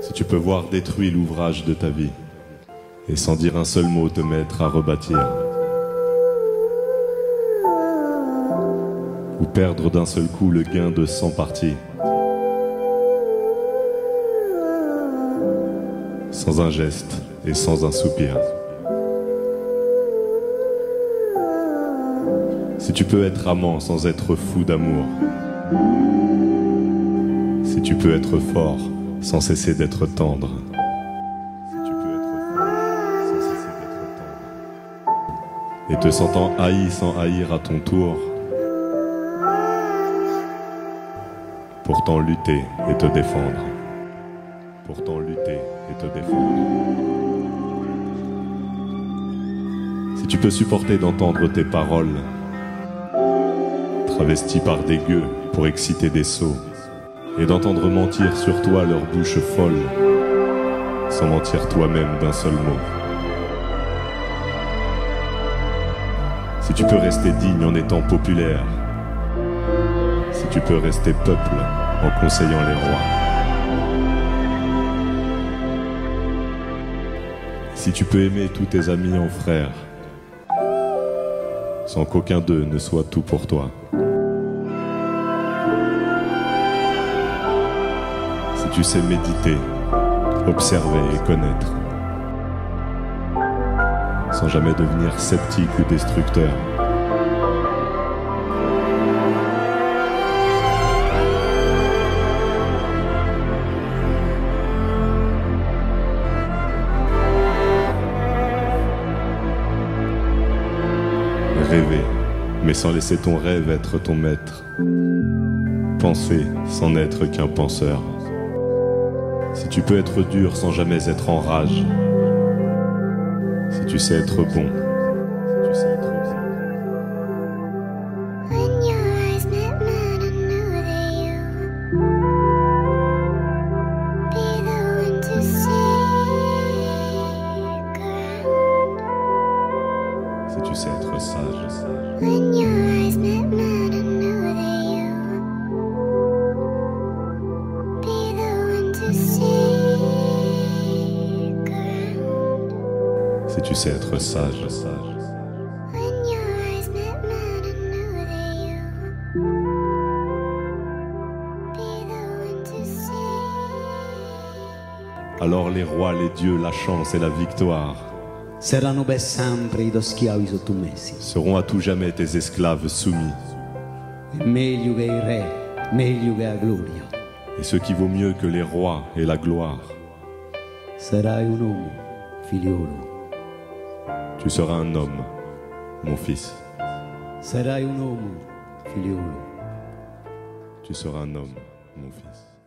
Si tu peux voir détruit l'ouvrage de ta vie et sans dire un seul mot te mettre à rebâtir, ou perdre d'un seul coup le gain de 100 parties, sans un geste et sans un soupir. Si tu peux être amant sans être fou d'amour, si tu peux être fort sans cesser d'être tendre, et te sentant haï sans haïr à ton tour, pourtant lutter et te défendre, pourtant lutter et te défendre. Si tu peux supporter d'entendre tes paroles travestis par des gueux pour exciter des sots, et d'entendre mentir sur toi leur bouche folle, sans mentir toi-même d'un seul mot. Si tu peux rester digne en étant populaire, si tu peux rester peuple en conseillant les rois, si tu peux aimer tous tes amis en frères, sans qu'aucun d'eux ne soit tout pour toi. Si tu sais méditer, observer et connaître, sans jamais devenir sceptique ou destructeur. Rêver, mais sans laisser ton rêve être ton maître. Penser, sans n'être qu'un penseur. Si tu peux être dur sans jamais être en rage, si tu sais être bon, si tu sais être bon, si tu sais être sage. Si tu sais être sage, alors les rois, les dieux, la chance et la victoire seront à tout jamais tes esclaves soumis. Et ce qui vaut mieux que les rois et la gloire, tu seras un homme, mon fils. Tu seras un homme, mon fils.